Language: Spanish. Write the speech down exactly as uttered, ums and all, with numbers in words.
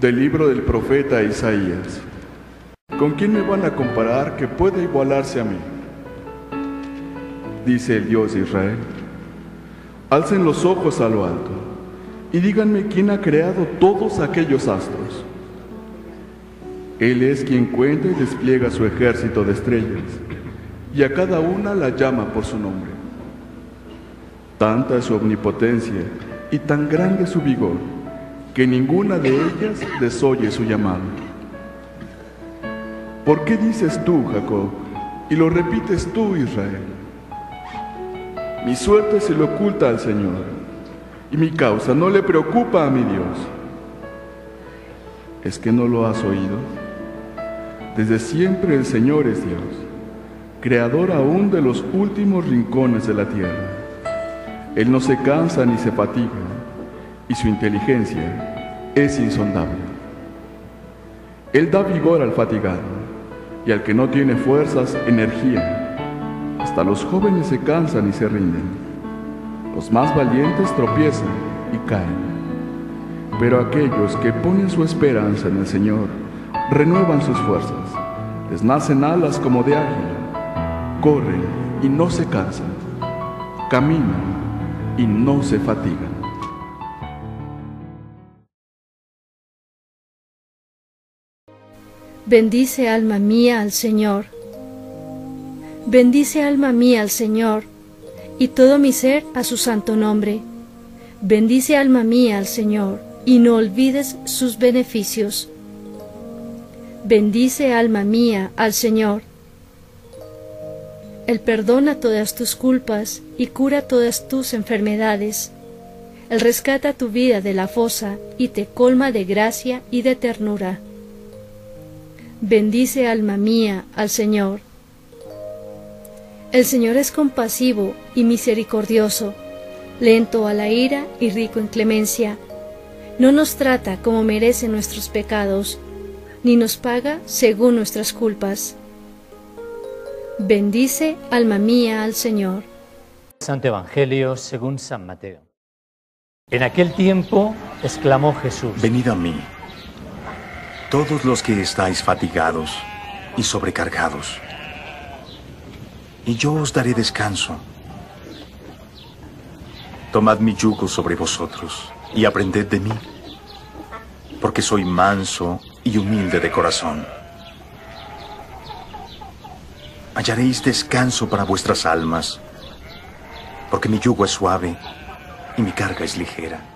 Del libro del profeta Isaías. ¿Con quién me van a comparar que pueda igualarse a mí? Dice el Dios de Israel. Alcen los ojos a lo alto y díganme quién ha creado todos aquellos astros. Él es quien cuenta y despliega su ejército de estrellas, y a cada una la llama por su nombre. Tanta es su omnipotencia y tan grande su vigor, que ninguna de ellas desoye su llamado. ¿Por qué dices tú, Jacob, y lo repites tú, Israel? Mi suerte se le oculta al Señor, y mi causa no le preocupa a mi Dios. ¿Es que no lo has oído? Desde siempre el Señor es Dios, creador aún de los últimos rincones de la tierra. Él no se cansa ni se fatiga, y su inteligencia es insondable. Él da vigor al fatigado, y al que no tiene fuerzas, energía. Hasta los jóvenes se cansan y se rinden. Los más valientes tropiezan y caen. Pero aquellos que ponen su esperanza en el Señor renuevan sus fuerzas, les nacen alas como de águila, corren y no se cansan, caminan y no se fatigan. Bendice, alma mía, al Señor. Bendice, alma mía, al Señor, y todo mi ser a su santo nombre. Bendice, alma mía, al Señor, y no olvides sus beneficios. Bendice, alma mía, al Señor. Él perdona todas tus culpas y cura todas tus enfermedades. Él rescata tu vida de la fosa y te colma de gracia y de ternura. Bendice, alma mía, al Señor. El Señor es compasivo y misericordioso, lento a la ira y rico en clemencia. No nos trata como merecen nuestros pecados, ni nos paga según nuestras culpas. Bendice, alma mía, al Señor. Santo Evangelio según San Mateo. En aquel tiempo exclamó Jesús: Venid a mí, todos los que estáis fatigados y sobrecargados, y yo os daré descanso. Tomad mi yugo sobre vosotros y aprended de mí, porque soy manso y humilde de corazón. Hallaréis descanso para vuestras almas, porque mi yugo es suave y mi carga es ligera.